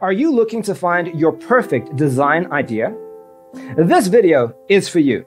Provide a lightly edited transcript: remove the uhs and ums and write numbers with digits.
Are you looking to find your perfect design idea? This video is for you.